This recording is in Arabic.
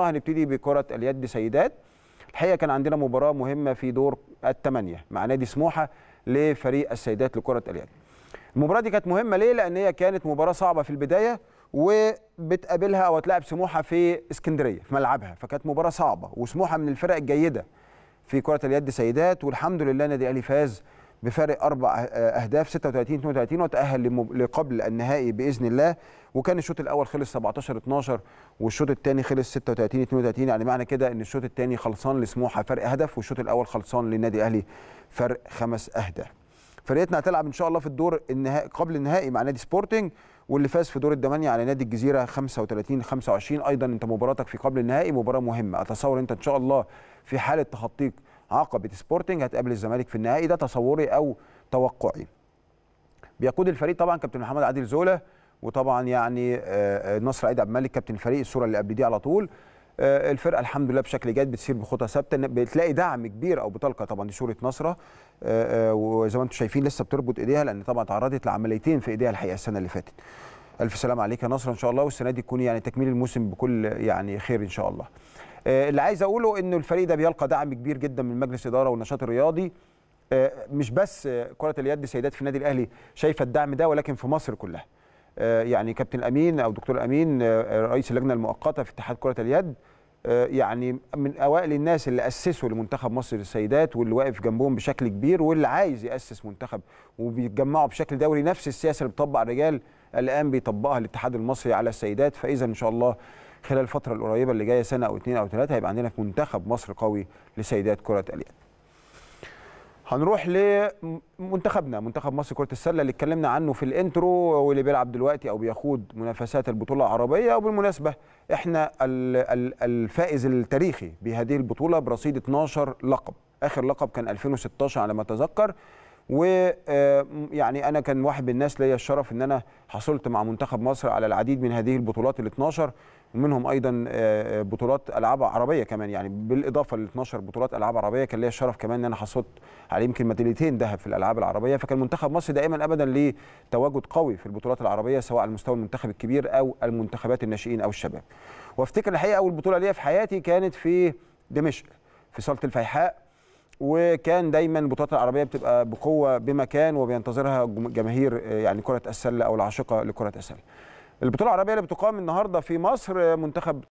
هنبتدي بكرة اليد سيدات. الحقيقة كان عندنا مباراة مهمة في دور الثمانية مع نادي سموحة لفريق السيدات لكرة اليد. المباراة دي كانت مهمة ليه؟ لأن هي كانت مباراة صعبة في البداية وبتقابلها وتلعب سموحة في اسكندرية في ملعبها، فكانت مباراة صعبة، وسموحة من الفرق الجيدة في كرة اليد سيدات، والحمد لله نادي الأهلي فاز بفارق 4 أهداف 36-32 وتأهل لقبل النهائي بإذن الله. وكان الشوط الأول خلص 17-12 والشوط الثاني خلص 36-32، يعني معنى كده إن الشوط الثاني خلصان لسموحة فرق هدف والشوط الأول خلصان للنادي الأهلي فرق 5 أهداف. فرقتنا هتلعب إن شاء الله في الدور النهائي قبل النهائي مع نادي سبورتنج، واللي فاز في دور الثمانية على نادي الجزيرة 35-25. أيضا أنت مباراتك في قبل النهائي مباراة مهمة، أتصور أنت إن شاء الله في حالة تخطيك عقبة سبورتنج هتقابل الزمالك في النهائي، ده تصوري أو توقعي. بيقود الفريق طبعا كابتن محمد عادل زولا، وطبعا يعني نصر عيد عبد الملك كابتن الفريق، الصورة اللي قبل دي على طول. الفرقه الحمد لله بشكل جيد، بتسير بخطى ثابته، بتلاقي دعم كبير او بطلقه. طبعا دي صوره نصره، وزي ما انتم شايفين لسه بتربط ايديها، لان طبعا تعرضت لعمليتين في ايديها الحقيقه السنه اللي فاتت. الف سلام عليك يا نصره، ان شاء الله والسنه دي تكون يعني تكميل الموسم بكل يعني خير ان شاء الله. اللي عايز اقوله انه الفريق ده بيلقى دعم كبير جدا من مجلس الاداره والنشاط الرياضي، مش بس كره اليد سيدات في النادي الاهلي شايفه الدعم ده، ولكن في مصر كلها. يعني كابتن أمين أو دكتور أمين رئيس اللجنة المؤقتة في اتحاد كرة اليد، يعني من أوائل الناس اللي أسسوا لمنتخب مصر للسيدات، واللي واقف جنبهم بشكل كبير، واللي عايز يأسس منتخب، وبيتجمعوا بشكل دوري نفس السياسة اللي بتطبق الرجال الآن بيطبقها الاتحاد المصري على السيدات. فإذا إن شاء الله خلال الفترة القريبة اللي جاية سنة أو 2 أو 3 هيبقى عندنا في منتخب مصر قوي لسيدات كرة اليد. هنروح لمنتخبنا منتخب مصر كرة السلة اللي اتكلمنا عنه في الانترو، واللي بيلعب دلوقتي او بيخوض منافسات البطولة العربية. وبالمناسبة احنا الفائز التاريخي بهذه البطولة برصيد 12 لقب، اخر لقب كان 2016 على ما اتذكر. ويعني انا كان واحد من الناس ليا الشرف ان انا حصلت مع منتخب مصر على العديد من هذه البطولات ال 12، ومنهم ايضا بطولات العاب عربيه كمان، يعني بالاضافه ل 12 بطولات العاب عربيه كان ليا الشرف كمان ان انا حصلت على يمكن ميداليتين ذهب في الالعاب العربيه. فكان منتخب مصر دائما ابدا ليه تواجد قوي في البطولات العربيه، سواء على مستوى المنتخب الكبير او المنتخبات الناشئين او الشباب. وافتكر الحقيقه اول بطوله ليا في حياتي كانت في دمشق في صاله الفيحاء، وكان دايما البطولات العربيه بتبقى بقوه بمكان وبينتظرها جماهير يعني كره السله او العاشقه لكره السله. البطوله العربيه اللي بتقام النهارده في مصر منتخب